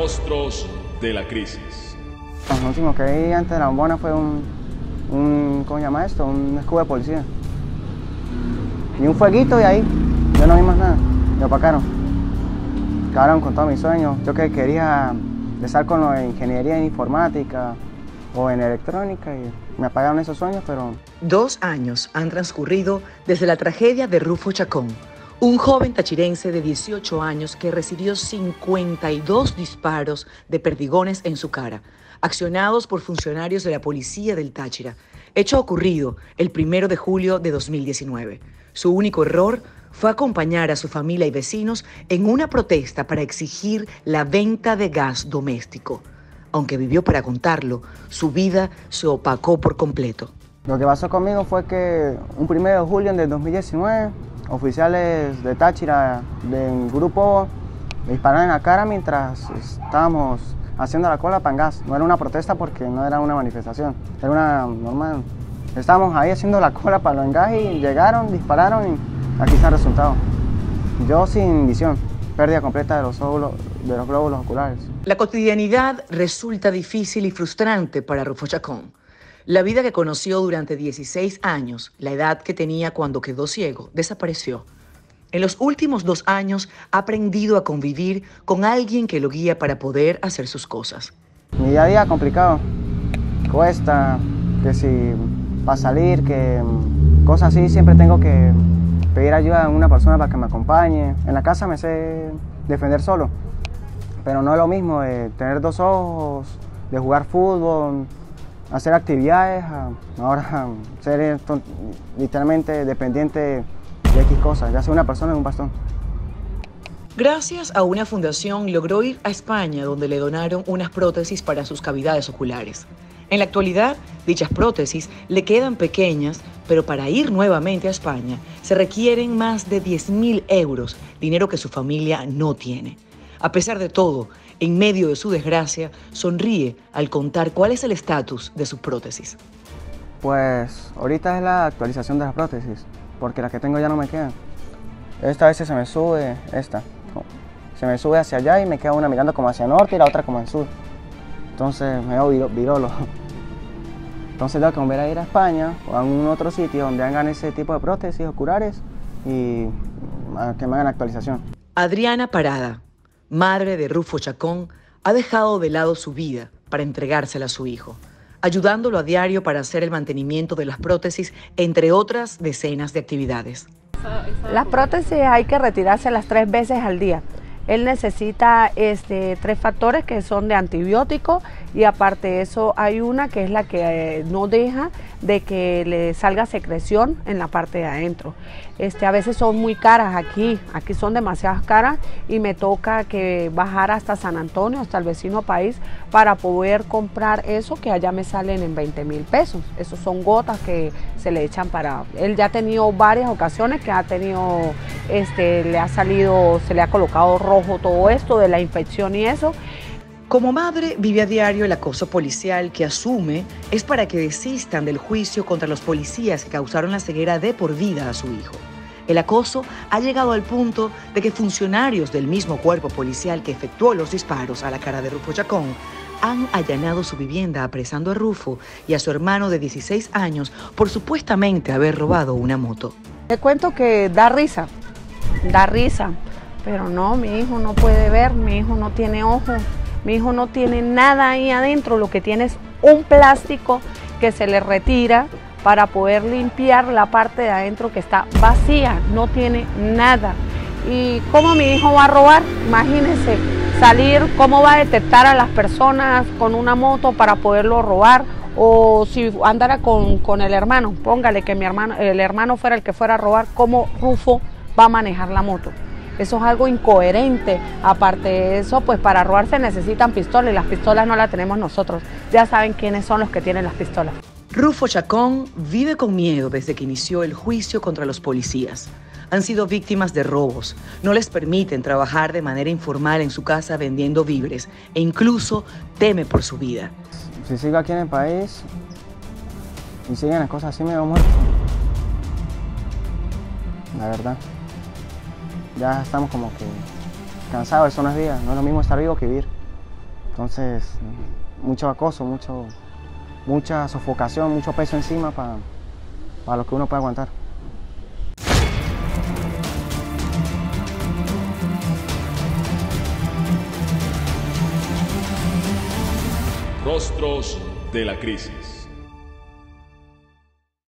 Rostros de la crisis. Lo último que vi antes de la bombona fue ¿cómo se llama esto? Un escudo de policía. Y un fueguito y ahí. Yo no vi más nada. Me opacaron. Acabaron con todos mis sueños. Yo que quería empezar con lo de ingeniería en informática o en electrónica y me apagaron esos sueños, pero... 2 años han transcurrido desde la tragedia de Rufo Chacón, un joven tachirense de 18 años que recibió 52 disparos de perdigones en su cara, accionados por funcionarios de la policía del Táchira. Hecho ocurrido el 1 de julio de 2019. Su único error fue acompañar a su familia y vecinos en una protesta para exigir la venta de gas doméstico. Aunque vivió para contarlo, su vida se opacó por completo. Lo que pasó conmigo fue que un 1 de julio de 2019, oficiales de Táchira, del grupo, me dispararon en la cara mientras estábamos haciendo la cola para el gas. No era una protesta porque no era una manifestación, era una normal. Estábamos ahí haciendo la cola para el gas y llegaron, dispararon y aquí está el resultado. Yo sin visión, pérdida completa de los glóbulos oculares. La cotidianidad resulta difícil y frustrante para Rufo Chacón. La vida que conoció durante 16 años, la edad que tenía cuando quedó ciego, desapareció. En los últimos 2 años ha aprendido a convivir con alguien que lo guía para poder hacer sus cosas. Mi día a día complicado. Cuesta, que si para salir, que cosas así, siempre tengo que pedir ayuda a una persona para que me acompañe. En la casa me sé defender solo, pero no es lo mismo de tener 2 ojos, de jugar fútbol, hacer actividades, ahora ser literalmente dependiente de X cosas, ya sea una persona en un bastón. Gracias a una fundación logró ir a España, donde le donaron unas prótesis para sus cavidades oculares. En la actualidad, dichas prótesis le quedan pequeñas, pero para ir nuevamente a España se requieren más de 10.000 euros, dinero que su familia no tiene. A pesar de todo, en medio de su desgracia, sonríe al contar cuál es el estatus de sus prótesis. Pues ahorita es la actualización de las prótesis, porque las que tengo ya no me quedan. Esta vez se me sube esta. Se me sube hacia allá y me queda una mirando como hacia el norte y la otra como al sur. Entonces me veo virolo. Entonces tengo que volver a ir a España o a algún otro sitio donde hagan ese tipo de prótesis oculares y que me hagan actualización. Adriana Parada, madre de Rufo Chacón, ha dejado de lado su vida para entregársela a su hijo, ayudándolo a diario para hacer el mantenimiento de las prótesis, entre otras decenas de actividades. Las prótesis hay que retirárselas 3 veces al día. Él necesita 3 factores que son de antibiótico y aparte de eso hay una que es la que no deja de que le salga secreción en la parte de adentro. A veces son muy caras aquí son demasiadas caras y me toca que bajar hasta San Antonio, hasta el vecino país, para poder comprar eso que allá me salen en 20.000 pesos. Esos son gotas que se le echan para... Él ya ha tenido varias ocasiones que ha tenido, se le ha colocado rojo todo esto de la infección y eso. Como madre vive a diario el acoso policial que asume es para que desistan del juicio contra los policías que causaron la ceguera de por vida a su hijo. El acoso ha llegado al punto de que funcionarios del mismo cuerpo policial que efectuó los disparos a la cara de Rufo Chacón han allanado su vivienda apresando a Rufo y a su hermano de 16 años por supuestamente haber robado una moto. Te cuento que da risa, pero no, mi hijo no puede ver, mi hijo no tiene ojos. Mi hijo no tiene nada ahí adentro, lo que tiene es un plástico que se le retira para poder limpiar la parte de adentro que está vacía, no tiene nada. ¿Y cómo mi hijo va a robar? Imagínense, salir, ¿cómo va a detectar a las personas con una moto para poderlo robar? O si andara con el hermano, póngale que el hermano fuera el que fuera a robar, ¿cómo Rufo va a manejar la moto? Eso es algo incoherente. Aparte de eso, pues para robar se necesitan pistolas y las pistolas no las tenemos nosotros. Ya saben quiénes son los que tienen las pistolas. Rufo Chacón vive con miedo desde que inició el juicio contra los policías. Han sido víctimas de robos. No les permiten trabajar de manera informal en su casa vendiendo víveres e incluso teme por su vida. Si sigo aquí en el país y siguen las cosas así, me veo muerto. La verdad. Ya estamos como que cansados, eso no es vida, no es lo mismo estar vivo que vivir. Entonces, mucho acoso, mucha sofocación, mucho peso encima para lo que uno puede aguantar. Rostros de la crisis.